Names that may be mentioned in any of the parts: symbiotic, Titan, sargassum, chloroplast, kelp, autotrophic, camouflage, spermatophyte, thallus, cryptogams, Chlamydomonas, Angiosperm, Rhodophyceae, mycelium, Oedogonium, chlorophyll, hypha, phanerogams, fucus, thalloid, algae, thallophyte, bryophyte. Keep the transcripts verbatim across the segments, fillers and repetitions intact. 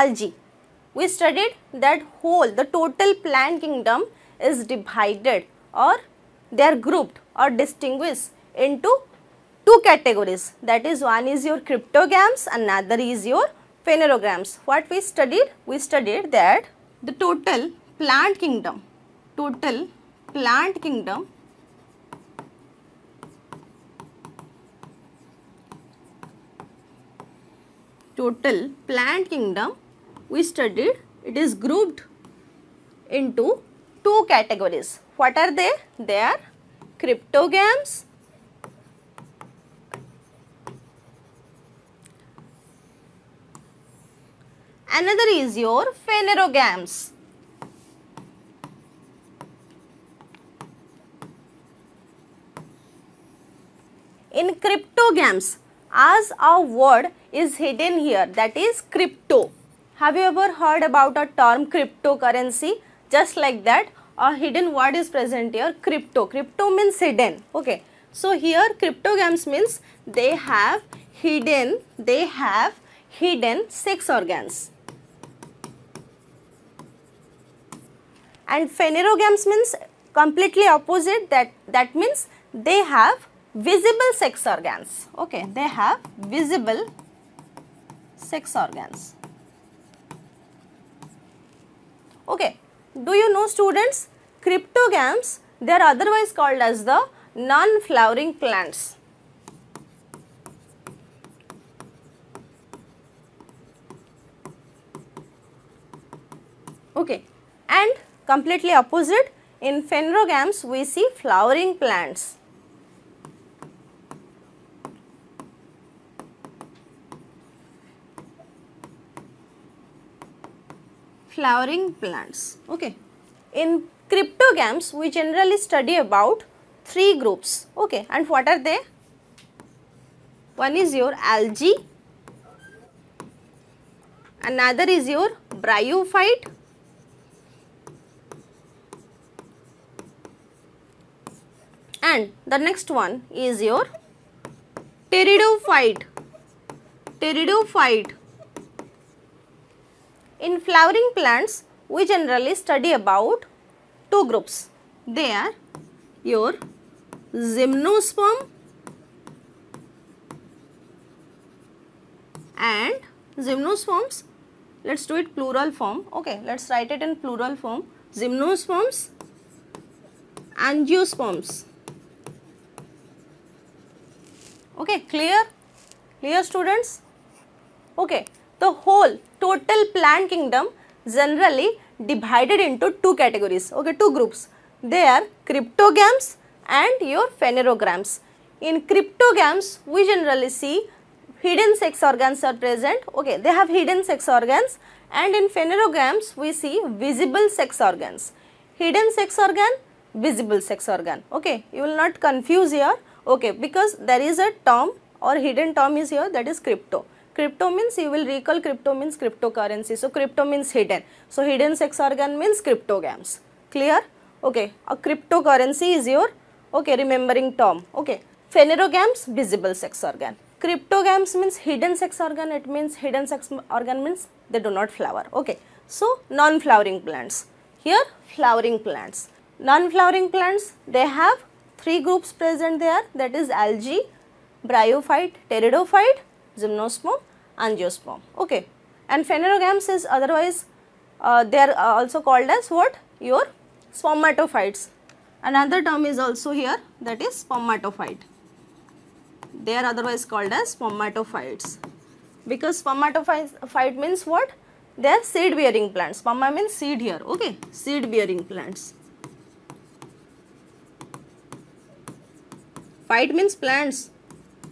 algae. We studied that whole, the total plant kingdom is divided, or they are grouped or distinguished into two categories. That is, one is your cryptogams, another is your phanerogams. What we studied? We studied that the total plant kingdom, total plant kingdom total plant kingdom we studied, it is grouped into two categories. What are they? They are cryptogams and another is your phanerogams. In cryptogams, as our word is hidden here, that is crypto. Have you ever heard about a term cryptocurrency? Just like that, a hidden word is present here, crypto. Crypto means hidden, okay. So here cryptogams means they have hidden, they have hidden sex organs. And phanerogams means completely opposite, that, that means they have visible sex organs, okay, they have visible sex organs, okay. Do you know, students, cryptogams, they are otherwise called as the non-flowering plants. Okay, and completely opposite, in phanerogams we see flowering plants. Flowering plants, okay. In cryptogams we generally study about three groups, okay, and what are they? One is your algae, another is your bryophyte, and the next one is your pteridophyte. Pteridophyte. In flowering plants, we generally study about two groups. They are your Gymnosperm and Gymnosperms. Let's do it plural form. Okay, let's write it in plural form. Gymnosperms, Angiosperms. Okay, clear? Clear, students? Okay. The whole total plant kingdom generally divided into two categories, okay, two groups. They are cryptogams and your phanerogams. In cryptogams, we generally see hidden sex organs are present, okay, they have hidden sex organs, and in phanerogams, we see visible sex organs. Hidden sex organ, visible sex organ, okay, you will not confuse here, okay, because there is a term or hidden term is here, that is crypto. Crypto means, you will recall, crypto means cryptocurrency. So, crypto means hidden. So, hidden sex organ means cryptogams. Clear? Okay. A cryptocurrency is your, okay, remembering term. Okay. Phanerogams, visible sex organ. Cryptogams means hidden sex organ. It means hidden sex organ means they do not flower. Okay. So, non-flowering plants. Here, flowering plants. Non-flowering plants, they have three groups present there. That is algae, bryophyte, pteridophyte, Gymnosperm, Angiosperm, okay. And phanerogams is otherwise, uh, they are also called as what? Your spermatophytes. Another term is also here, that is spermatophyte. They are otherwise called as spermatophytes, because spermatophyte means what? They are seed bearing plants. Sperma means seed here, okay, seed bearing plants. Phyte means plants,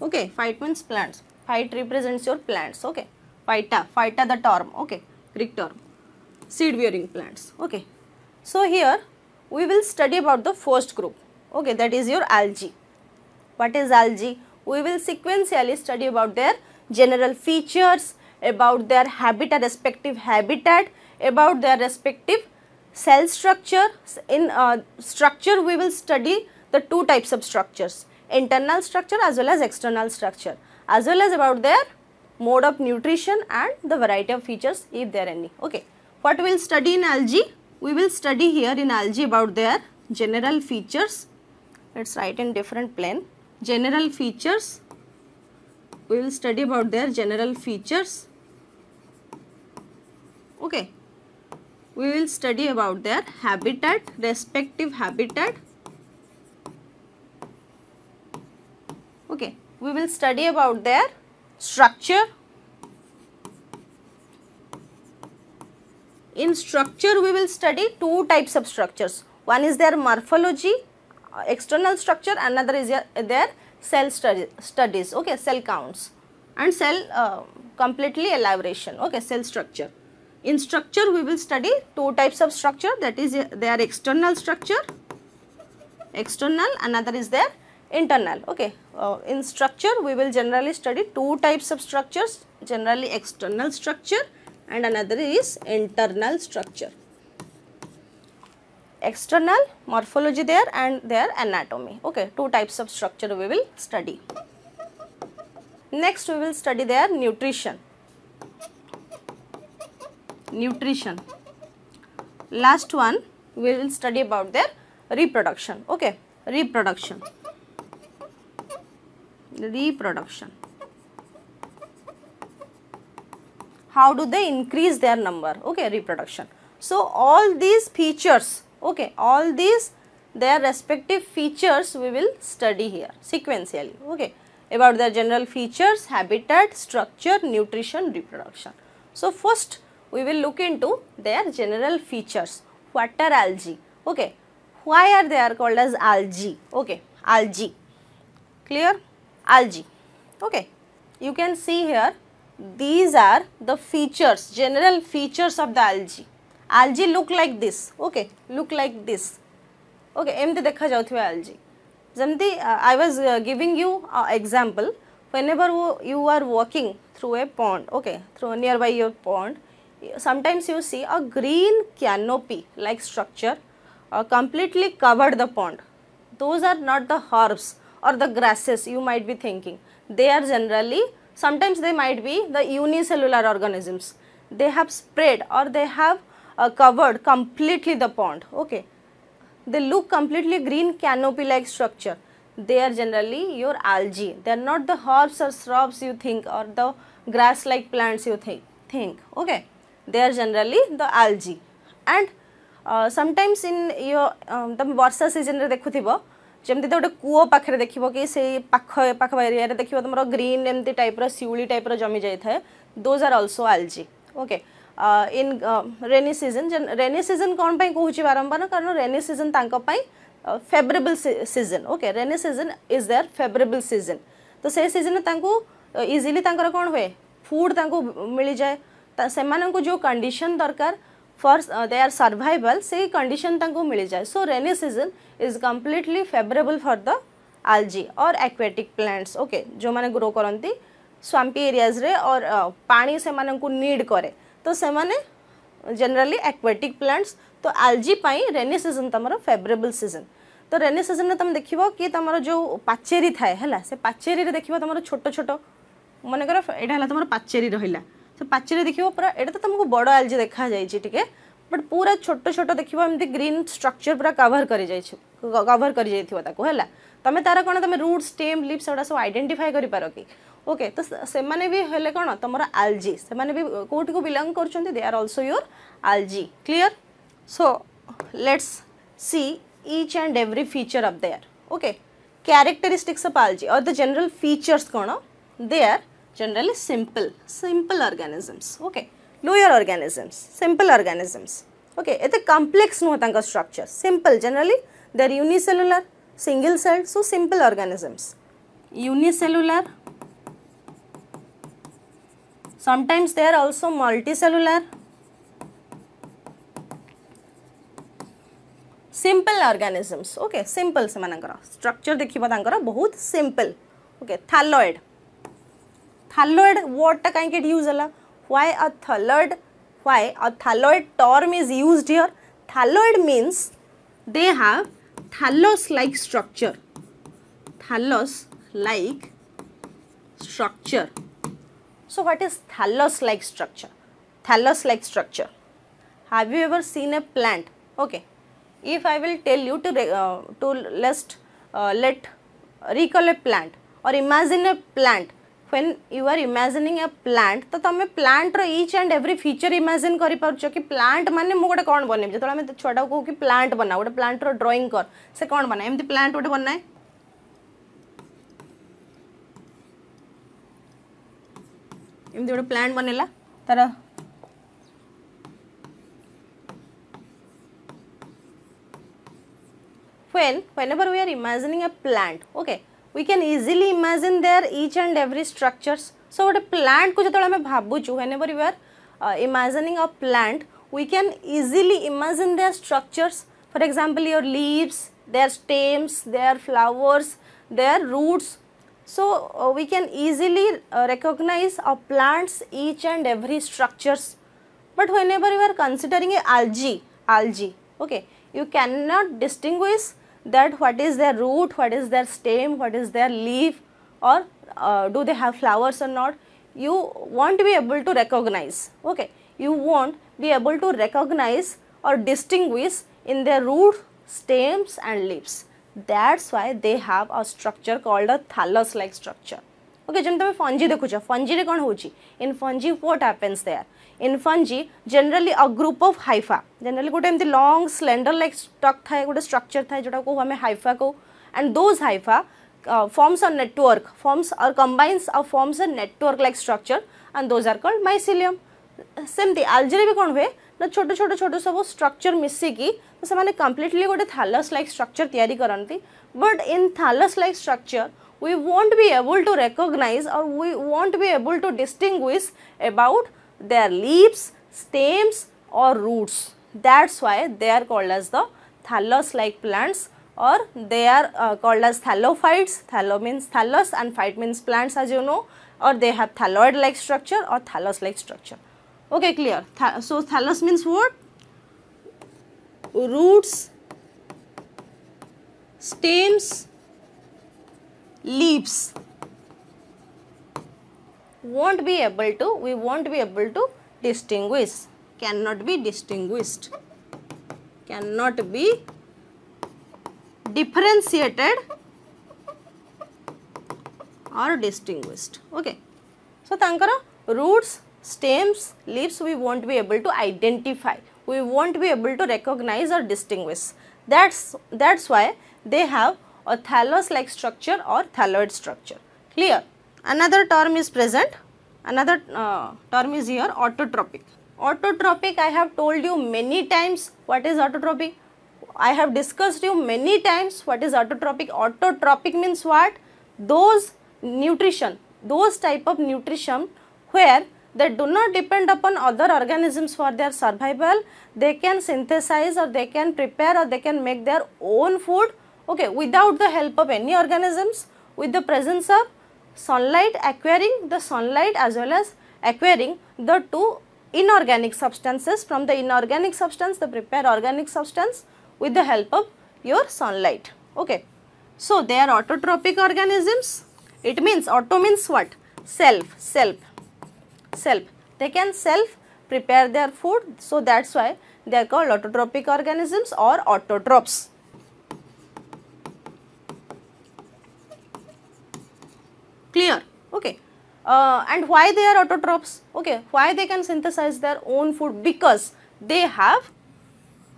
okay, phyte means plants. Phyte represents your plants, okay. Phyta, phyta the term, okay, Greek term. Seed bearing plants, okay. So here we will study about the first group, okay, that is your algae. What is algae? We will sequentially study about their general features, about their habitat, respective habitat, about their respective cell structure. In uh, structure we will study the two types of structures, internal structure as well as external structure, as well as about their mode of nutrition and the variety of features if there any. Okay. What we will study in algae? We will study here in algae about their general features. Let's write in different plane. General features. We will study about their general features. Okay. We will study about their habitat, respective habitat. Okay. We will study about their structure. In structure, we will study two types of structures. One is their morphology, external structure, another is their cell studies, okay, cell counts and cell uh, completely elaboration, okay, cell structure. In structure, we will study two types of structure, that is their external structure, external, another is their internal, okay. Uh, in structure, we will generally study two types of structures, generally external structure and another is internal structure. External morphology there and their anatomy, okay, two types of structure we will study. Next, we will study their nutrition. Nutrition. Last one, we will study about their reproduction, okay, reproduction. Reproduction. How do they increase their number? Okay, reproduction. So all these features, okay, all these their respective features we will study here sequentially, okay, about their general features, habitat, structure, nutrition, reproduction. So first we will look into their general features. What are algae? Okay, why are they are called as algae? Okay, algae. Clear? Algae. Okay, you can see here, these are the features, general features of the algae. Algae look like this, okay, look like this, okay, emti dekha jauthiba algae. Jemti, I was uh, giving you uh, example, whenever you are walking through a pond, okay, through nearby your pond, sometimes you see a green canopy like structure uh, completely covered the pond. Those are not the herbs or the grasses you might be thinking. They are generally, sometimes they might be the unicellular organisms. They have spread or they have uh, covered completely the pond, okay. They look completely green canopy like structure. They are generally your algae. They are not the herbs or shrubs you think or the grass like plants you think, think okay. They are generally the algae. And uh, sometimes in your um, the varsa season re dekhuthiba, जेमती गोटे कूओ पाखे देखो कि area देखो तुम green एमती type शिउली type जमी जाए those are also algae okay in rainy season rainy season कौन कहूँ बारंबार कारण rainy season favourable season okay rainy season is there favourable season तो से सीजन इजिली कौन हुए फूड मिल जाए से जो कंडीशन दरकार for uh, their survival, say condition tanko mili jai. So rainy season is completely favorable for the algae or aquatic plants, okay, jo mane grow karanti swampy areas re or uh, pani se mananku need kare to se mane generally aquatic plants. To algae pai rainy season tamara favorable season. To rainy season re tam dekhibo ki tamara jo pacheri thae hela se pacheri re dekhibo tamara choto choto mane kara eta hela tamara pacheri rahila तो पाचेरी देखो पूरा एटा तो तुमको बड़ आलजी देखा जाए ठीक but पूरा छोट छोट देखो एमती ग्रीन स्ट्रक्चर पूरा कवर कर कवर कर तुम तार कौन तुम रूट स्टेम लिप्स एगुड़ा सब आइडेंटिफाई कर पार कि ओके तो से माने भी हेले कौन तुम आलजी से माने भी कोट को बिलॉन्ग कर they are also your algae. Clear? So let's see each and every feature of their okay. Characteristics of algae और द जनरल फीचर्स कौन they are generally simple simple organisms okay, lower organisms, simple organisms okay. Ete complex no tanka structure simple, generally they are unicellular, single cell, so simple organisms. Unicellular, sometimes they are also multicellular. Simple organisms okay, simple semanankara structure dekhiba tankara bahut simple okay. Thalloid. Thalloid word ta kahi get use hala? Why a thalloid? Why a thalloid term is used here? Thalloid means they have thallus-like structure. Thallus-like structure. So what is thallus-like structure? Thallus-like structure. Have you ever seen a plant? Okay. If I will tell you to uh, to lest, uh, let recall a plant or imagine a plant. When you are imagining a plant, तो तमे plant row each and every feature imagine करी पाउँ जो कि plant माने मुँह वाले कौन बने जो तो लामे छोटा को कि plant बना वाले plant रो drawing कर से कौन बना एम दी plant वाले बनना है एम दी वाले plant बने ला तरह when whenever we are imagining a plant okay we can easily imagine their each and every structures. So what a plant को जब हमें भाबुचु whenever we are uh, imagining a plant, we can easily imagine their structures. For example, your leaves, their stems, their flowers, their roots. So uh, we can easily uh, recognize a plant's each and every structures. But whenever you are considering a algae, algae, okay, you cannot distinguish that what is their root, what is their stem, what is their leaf, or uh, do they have flowers or not. You won't be able to recognize, okay. You won't be able to recognize or distinguish in their root, stems and leaves. That's why they have a structure called a thallus like structure. Okay, jemta me fungi dekhucha, fungi re kon hochi. In fungi what happens there? In fungi generally a group of hypha, generally gote emti long slender like stuck thae gote structure thae jota ko hame hypha ko, and those hypha uh, forms a network, forms or combines or forms a network like structure, and those are called mycelium. Semti algae re bi kon hue na choto choto choto sabo structure misi ki to samane completely gote thallus like structure tiyari karanti. But in thallus like structure we won't be able to recognize or we won't be able to distinguish about their leaves, stems or roots. That's why they are called as the thallus like plants, or they are uh, called as thallophytes. Thallo means thallus and phyte means plants, as you know, or they have thalloid like structure or thallus like structure. Okay, clear. Th so thallus means what? Roots, stems, leaves. Won't be able to, we won't be able to distinguish, cannot be distinguished, cannot be differentiated or distinguished. Okay. So, tankara roots, stems, leaves we won't be able to identify, we won't be able to recognize or distinguish. That's, that's why they have a thallus like structure or thalloid structure. Clear? Another term is present, another uh, term is here, autotrophic. Autotrophic, I have told you many times what is autotrophic. I have discussed you many times what is autotrophic. Autotrophic means what? Those nutrition, those type of nutrition where they do not depend upon other organisms for their survival. They can synthesize or they can prepare or they can make their own food, okay, without the help of any organisms, with the presence of sunlight, acquiring the sunlight as well as acquiring the two inorganic substances. From the inorganic substance they prepare organic substance with the help of your sunlight, okay. So they are autotrophic organisms. It means auto means what? Self, self, self. They can self prepare their food, so that's why they are called autotrophic organisms or autotrophs. Clear? Okay. Uh, and why they are autotrophs? Okay. Why they can synthesize their own food? Because they have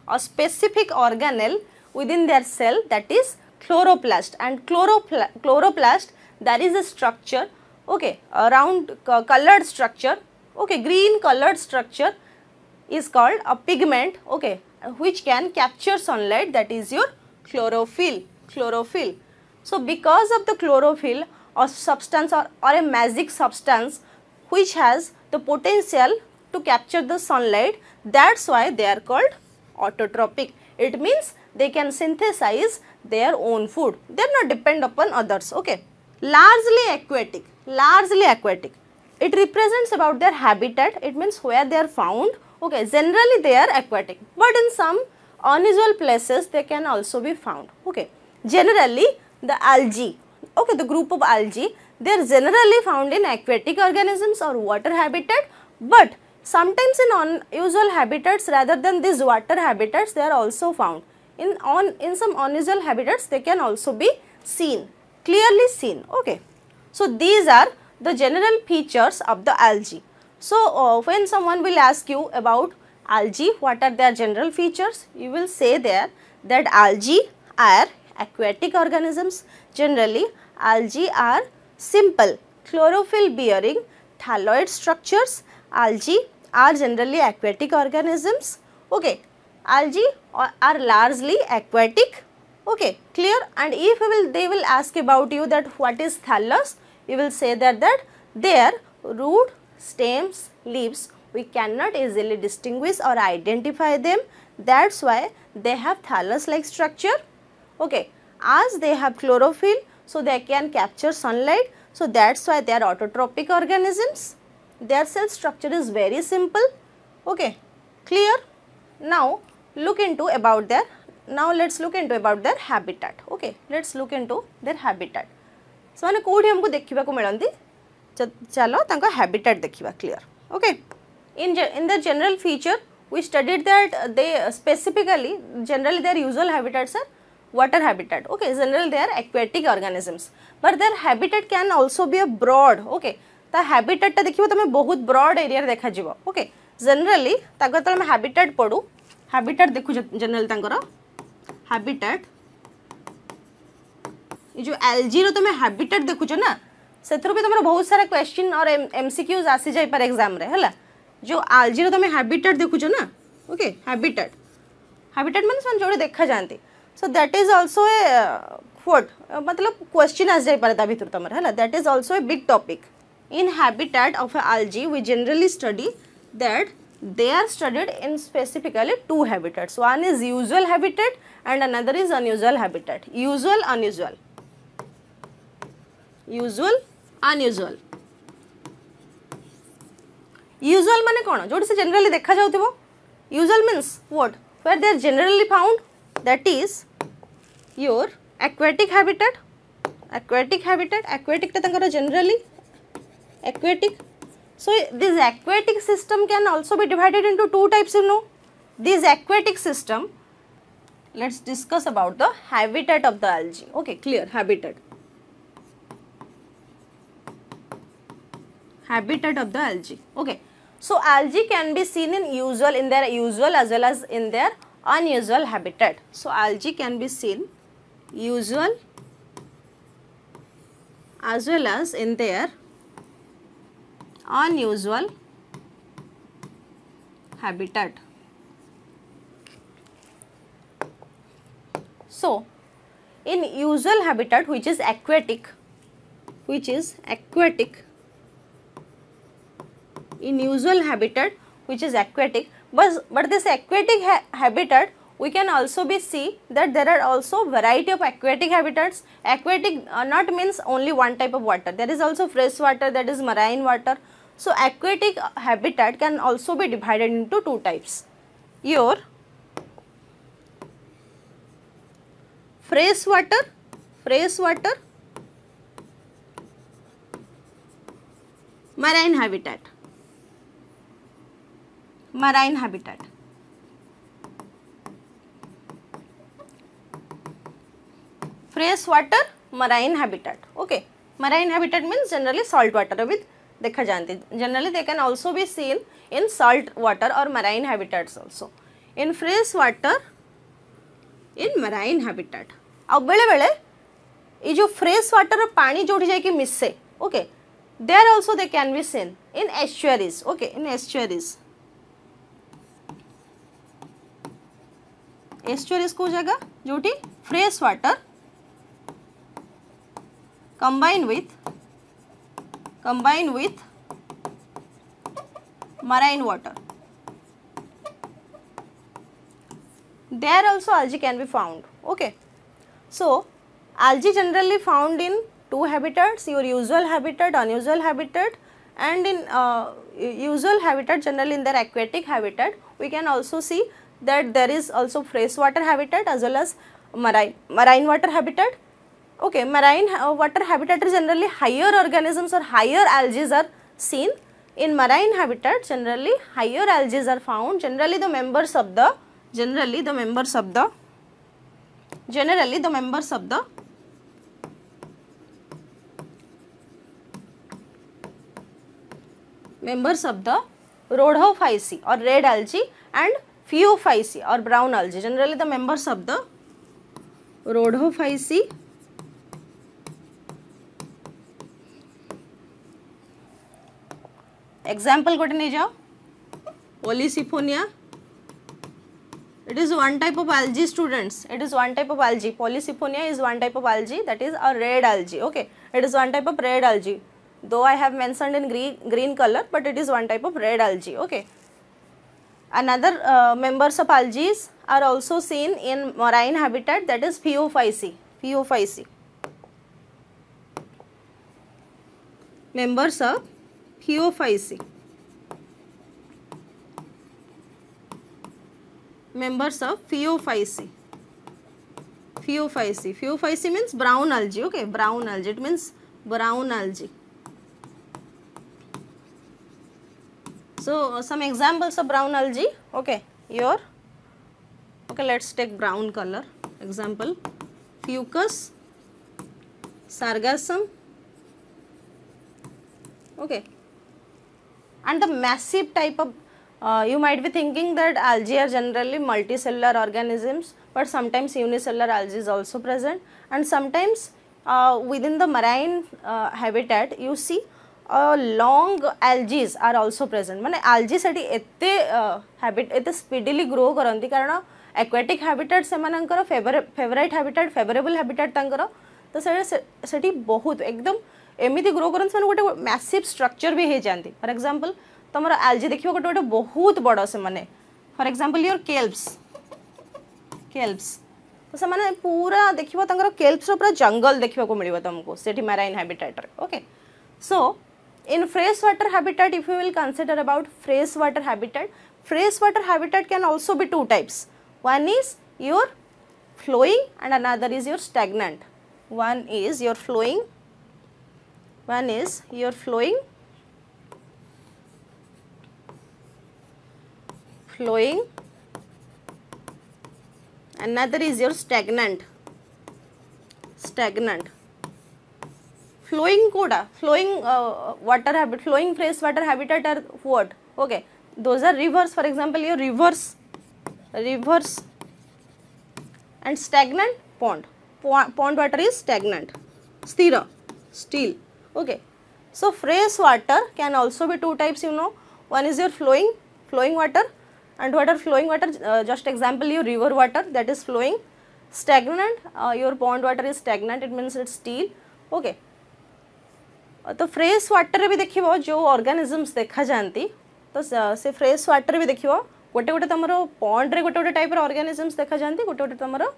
a specific organelle within their cell, that is chloroplast. And chloropla chloroplast, that is a structure, okay, a round uh, colored structure, okay, green colored structure is called a pigment, okay, which can capture sunlight, that is your chlorophyll, chlorophyll. So, because of the chlorophyll, a substance or, or a magic substance which has the potential to capture the sunlight, that's why they are called autotrophic. It means they can synthesize their own food, they are not depend upon others, okay. Largely aquatic, largely aquatic, it represents about their habitat, it means where they are found, okay, generally they are aquatic, but in some unusual places they can also be found, okay. Generally the algae, okay, the group of algae, they are generally found in aquatic organisms or water habitat, but sometimes in unusual habitats rather than these water habitats they are also found. In, on, in some unusual habitats they can also be seen, clearly seen, okay. So, these are the general features of the algae. So, uh, when someone will ask you about algae, what are their general features? You will say there that algae are aquatic organisms. Generally, algae are simple chlorophyll bearing thalloid structures. Algae are generally aquatic organisms, okay. Algae are largely aquatic, okay, clear. And if will, they will ask about you that what is thallus, you will say that, that their root, stems, leaves, we cannot easily distinguish or identify them, that's why they have thallus like structure, okay. As they have chlorophyll, so they can capture sunlight, so that's why they are autotrophic organisms. Their cell structure is very simple, okay, clear. Now look into about their, now let's look into about their habitat, okay, let's look into their habitat. So mane kodi amku dekhiba ko milanti, chalo tanka habitat dekhiba, clear, okay. In in the general feature we studied that they specifically generally their usual habitats are water habitat, okay, generally they are aquatic organisms, but their habitat can also be a broad, okay. The habitat ta dekhibo tame bahut broad area re dekha jibo, okay. Generally tankar tame habitat padu, habitat dekhu generally tankara habitat e jo algae ro tame habitat dekhu jo na setru bi tamara bahut sara question aur mcqs asi jai par exam re hela. Jo algae ro tame habitat dekhu jo na, okay, habitat habitat mane san jodi dekha janti, so that is also a quote matlab question as jai par ta bhitur tamara hela, that is also a big topic. In habitat of a algae, we generally study that they are studied in specifically two habitats. One is usual habitat and another is unusual habitat. Usual, unusual. Usual, unusual. Usual means what? Jodi se generally dekha jauthibo. Usual means what? Where they are generally found, that is your aquatic habitat. Aquatic habitat. Aquatic ta tankara generally. Aquatic. So, this aquatic system can also be divided into two types, you know. This aquatic system, let's discuss about the habitat of the algae. Okay, clear, habitat. Habitat of the algae. Okay. So, algae can be seen in usual, in their usual as well as in their unusual habitat. So, algae can be seen usual as well as in their unusual habitat. So, in usual habitat, which is aquatic, which is aquatic, in usual habitat, which is aquatic, but, but this aquatic ha habitat, we can also be see that there are also variety of aquatic habitats. Aquatic uh, not means only one type of water, there is also fresh water, that is marine water. So, aquatic habitat can also be divided into two types. Your fresh water, fresh water, marine habitat, marine habitat. Fresh water, marine habitat, okay. Marine habitat means generally salt water with dekha janti. Generally they can also be seen in salt water or marine habitats also. In fresh water, in marine habitat. Ab bele bele, ee jo fresh water aur pani jodi jai ki misse, okay. There also they can be seen in estuaries, okay, in estuaries. Estuaries ko jaga jodi fresh water combined with combined with marine water. There also algae can be found, okay. So, algae generally found in two habitats, your usual habitat, unusual habitat, and in uh, usual habitat, generally in their aquatic habitat, we can also see that there is also freshwater habitat as well as marine, marine water habitat. Okay, marine uh, water habitat is generally higher organisms or higher algae are seen. In marine habitat, generally higher algae are found. Generally the members of the, generally the members of the, generally the members of the members of the Rhodophyceae or red algae and Phaeophyceae or brown algae. Generally the members of the Rhodophyceae example got an age polysiphonia. It is one type of algae students, it is one type of algae. Polysiphonia is one type of algae, that is a red algae. Okay, it is one type of red algae. Though I have mentioned in green, green color, but it is one type of red algae. Okay. Another uh, members of algae are also seen in marine habitat, that is Phaeophyceae. Phaeophyceae. Members of Phaeophyceae. Members of Phaeophyceae. Phaeophyceae. Phaeophyceae means brown algae. Okay, brown algae. It means brown algae. So uh, some examples of brown algae. Okay, your okay. Let's take brown color example. Fucus, sargassum. Okay, and the massive type of. Uh, you might be thinking that algae are generally multicellular organisms, but sometimes unicellular algae is also present, and sometimes uh, within the marine uh, habitat you see. Uh, long algae are also present. माने algae सेठी इत्ते habit इत्ते speedily grow करन्ति कारण aquatic habitat से मानंकरो favorite habitat favorable habitat तंकरो तो सेठी सेठी बहुत एकदम एमिति grow करन्ति माने गोटे massive structure भी है जानती. For example तमरो algae देखियो गोटे गोटे बहुत बड़ा से माने. For example your kelps kelps तो से माने पूरा देखियो तंकरो kelps रो पूरा जंगल देखियो को मिलिबो तुमको सेठी marine habitat रे. Okay, so in freshwater habitat, if you will consider about freshwater habitat, freshwater habitat can also be two types. One is your flowing and another is your stagnant. One is your flowing, one is your flowing, flowing, another is your stagnant, stagnant. Flowing koda, flowing uh, water habit, flowing fresh water habitat are what? Okay, those are rivers. For example, your rivers, rivers, and stagnant pond. Pond, pond water is stagnant. Stira, still. Okay, so fresh water can also be two types. You know, one is your flowing, flowing water, and what are flowing water? Uh, just example, your river water that is flowing. Stagnant, uh, your pond water is stagnant. It means it's still. Okay. तो fresh water भी देखिबो जो organisms देखा जानती तो से fresh water भी देखिबो गोटे गोटे तमरो पॉन्ड रे गोटे गोटे टाइप रे ऑर्गेनिजम्स देखा जानती गोटे गोटे तमरो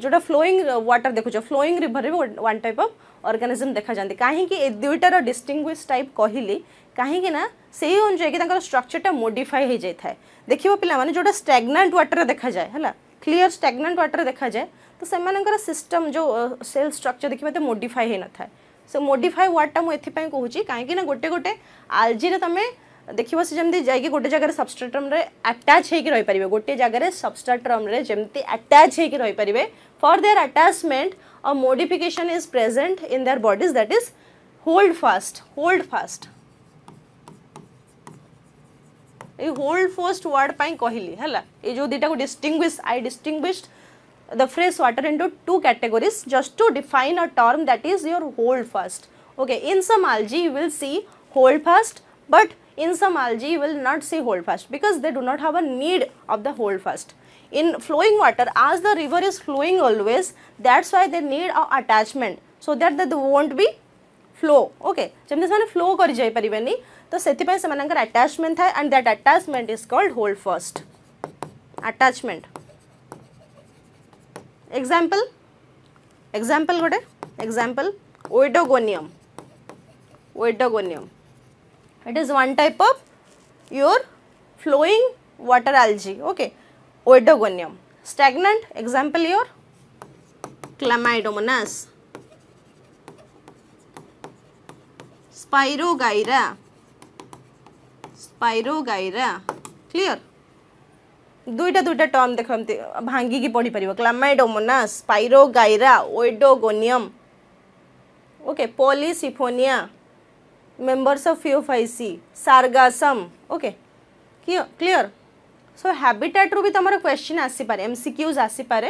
जोटा फ्लोइंग वाटर देखुछो फ्लोइंग रिवर रे वन टाइप ऑफ ऑर्गेनिजम देखा जानती काहे कि ए दुइटार डिस्टिंग्विश टाइप कहली काहे कि ना सेही अनुसार कि तकर स्ट्रक्चर टा मॉडिफाई हो जाय थाए देखिबो पिला माने जोटा स्टैग्नेंट वाटर देखा जाय हला क्लियर स्टैग्नेंट वाटर देखा जाय तो सेमानकर सिस्टम जो सेल स्ट्रक्चर देखिबो ते मॉडिफाई हे न थाए. So modify what टा मुझे कहूँ कहीं गोटे गोटे आलजी तुम देखो से जमी जाकि गोटे जगह सबस्ट्रेटम आटाच होकर रही पारे गोटे जगह सबस्ट्रेटम जमी आटाच होकर रही पारे for their attachment a modification is present in their bodies that is hold fast. Hold fast ये होल्ड फास्ट वर्ड कहली है ये जो दुटा को distinguish I distinguished the fresh water into two categories just to define a term that is your hold fast. Okay, in some algae you will see hold fast, but in some algae you will not see hold fast because they do not have a need of the hold fast. In flowing water, as the river is flowing always, that's why they need a attachment so that they won't be flow. Okay, jemni se mane flow kari jai paribani to seti pai se manankar attachment hai and that attachment is called hold fast attachment. Example, example गोटे example Oedogonium. Oedogonium, it is one type of your flowing water algae. Okay, Oedogonium. Stagnant, example your Chlamydomonas. Spirogyra. Spirogyra. Clear? दुईटा दुईटा term देख भांगी पढ़ी पार Chlamydomonas Spirogyra Oedogonium okay Polysiphonia members of Phaeophyceae Sargassum okay clear so habitat रु भी तुम question आसी पारे एमसीक्यूज आसी पारे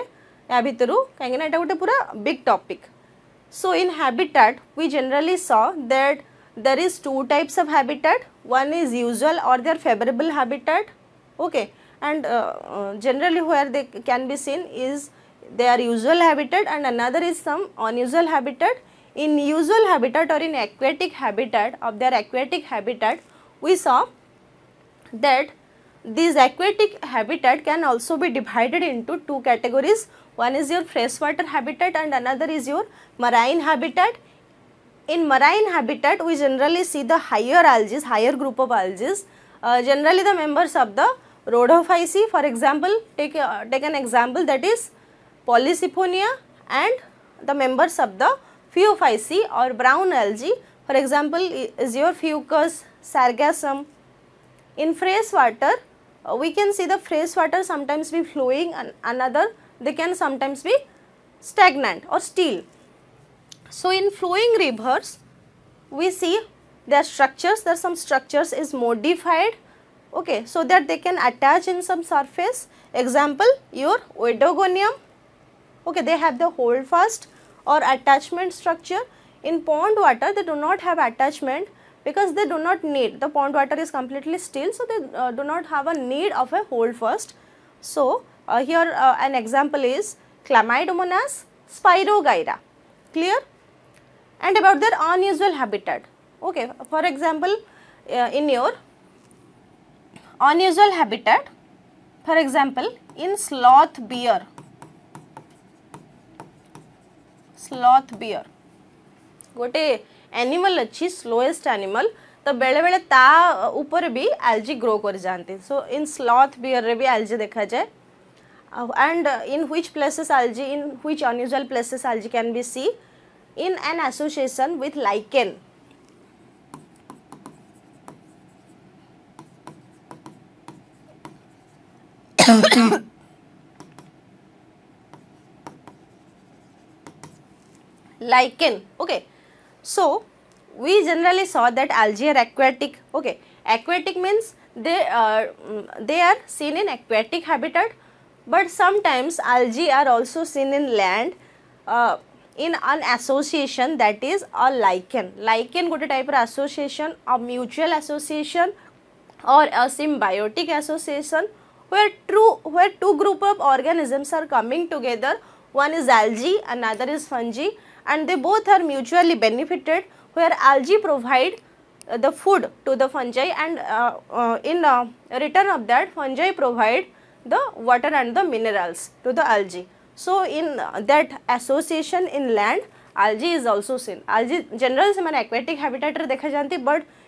या भितर कहीं ना गोटे पूरा big topic so in habitat we generally saw that there is two types of habitat one is usual और there favourable habitat okay and uh, generally where they can be seen is their usual habitat and another is some unusual habitat. In usual habitat or in aquatic habitat of their aquatic habitat we saw that these aquatic habitat can also be divided into two categories. One is your freshwater habitat and another is your marine habitat. In marine habitat we generally see the higher algae, higher group of algae, uh, generally the members of the Rhodophyceae, for example, take, uh, take an example that is polysiphonia and the members of the Phaeophyceae or brown algae, for example, is your fucus, sargassum. In fresh water, uh, we can see the fresh water sometimes be flowing and another they can sometimes be stagnant or still. So, in flowing rivers, we see their structures, there some structures is modified. Okay, so that they can attach in some surface, example your Oedogonium, okay, they have the holdfast or attachment structure. In pond water they do not have attachment because they do not need, the pond water is completely still, so they uh, do not have a need of a holdfast. So, uh, here uh, an example is Chlamydomonas, Spirogyra, clear? And about their unusual habitat, okay, for example, uh, in your unusual habitat, for example, in sloth bear, sloth bear gote animal achi slowest animal to bele bele ta upare bi algae grow kar janti, so in sloth bear re bi algae dekha jae uh, and uh, in which places algae, in which unusual places algae can be see in an association with lichen. Lichen, okay. So, we generally saw that algae are aquatic, okay. Aquatic means they are, they are seen in aquatic habitat, but sometimes algae are also seen in land uh, in an association that is a lichen. Lichen got a type of association, a mutual association or a symbiotic association. Where, true, where two group of organisms are coming together, one is algae, another is fungi, and they both are mutually benefited, where algae provide uh, the food to the fungi and uh, uh, in uh, return of that fungi provide the water and the minerals to the algae. So, in uh, that association in land, algae is also seen. Algae generally is an aquatic habitat, but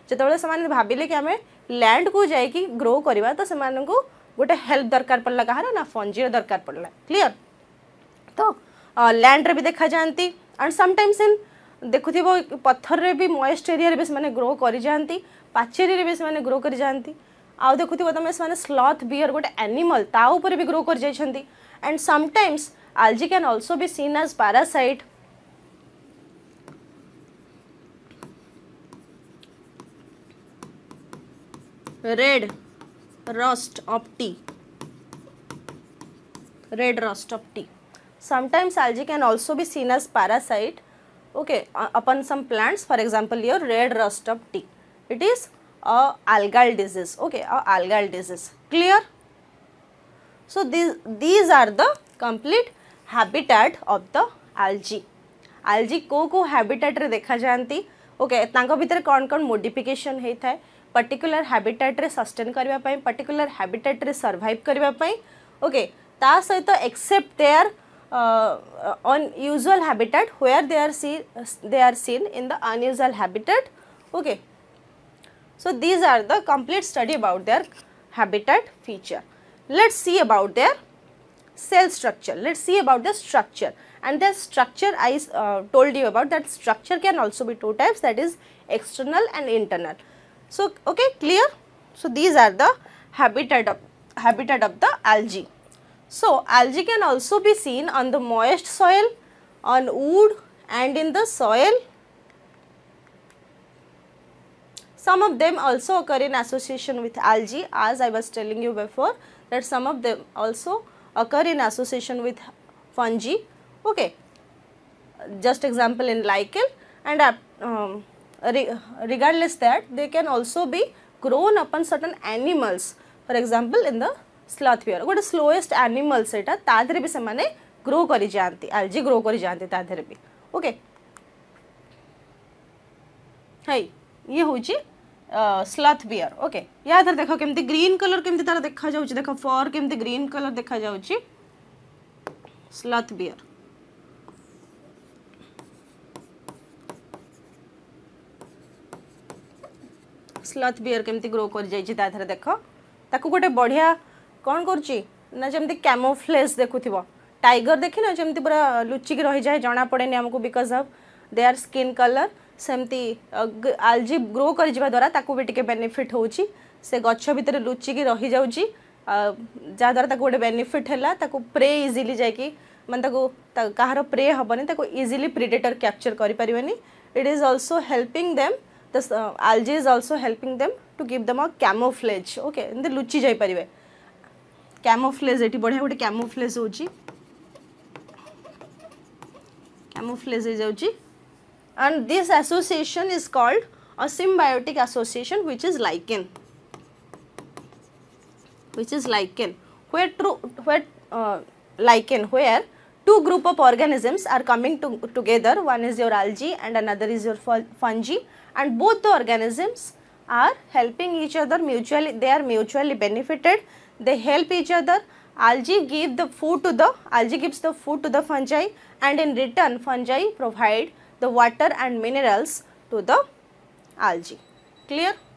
when we land to grow, so गोटे help दरकार पड़ला कह ना फंजीर दरकार पड़ला clear तो land रे भी देखा जानती एंड समटाइम्स इन देखु पत्थर रे भी मॉइस्ट एरिया रे भी से ग्रो करी जानती पाचेरी रे भी से ग्रो करी जानती आउ देखु तुम से स्लॉथ बियर गोटे एनिमल ता ऊपर भी ग्रो कर जाइछंती and sometimes algae can also be seen as parasite red rust of tea, red rust of tea. Sometimes algae can also be seen as parasite, okay, uh, upon some plants, for example your red rust of tea. It is a algal disease, okay, a algal disease, clear? So, these, these are the complete habitat of the algae. Algae ko ko habitat re dekha janti, okay, tanko bhitar kon kon modification hei thai. Particular habitat रे sustain करबा पई particular habitat रे survive करबा पई okay ता सहित except their unusual habitat where they are see they are seen in the unusual habitat okay so these are the complete study about their habitat feature let's see about their cell structure. Let's see about the structure, and the structure I uh, told you about, that structure can also be two types, that is external and internal. So okay, clear? So these are the habitat of habitat of the algae. So algae can also be seen on the moist soil, on wood, and in the soil. Some of them also occur in association with algae, as I was telling you before, that some of them also occur in association with fungi. Okay, just example in lichen, and uh, um, re regardless that, they can also be grown upon certain animals. For example, in the sloth bear, what is slowest animal set up? तादरे भी समाने grow करी जानती, algae grow करी जानती तादरे भी. Okay, है ये हो जी स्लथ बेयर. ओके या इधर देखो केमती ग्रीन कलर केमती तारा देखा जाउची, देखो फर केमती ग्रीन कलर देखा जाउची, स्लथ बेयर. स्लथ बेयर केमती ग्रो कर जाई छी ताधर देखो, ताको गोटे बढ़िया कोन करची ना, जेमती कैमोफ्लेज देखुथिबो टाइगर देखिना जेमती पूरा लुचिक रहि जाय, जाना पड़ेनी हमको because of their skin colour. सेमती आलजी ग्रो कर जिबा द्वारा ताको भी टिके बेनिफिट होउची, से गच्छ भीतर लुचिक रहि जाउची, जा द्वारा ताको गोटे बेनिफिट हैला, ताको प्रे इजीली जाय कि मन ताको काहारो प्रे हबनी, ताको इजीली प्रेडेटर कैप्चर करि परिबनी. It is also helping them, this uh, algae is also helping them to give them a camouflage. Okay, इन्दे लुची जाई परिवे camouflage, एटी बढ़िया गोटे camouflage होउची, camouflage हो जाउची. And this association is called a symbiotic association, which is lichen, which is lichen where true where uh, lichen where two group of organisms are coming to, together. One is your algae and another is your fungi, and both the organisms are helping each other mutually, they are mutually benefited, they help each other. Algae give the food to the algae gives the food to the fungi, and in return fungi provide the water and minerals to the algae. Clear?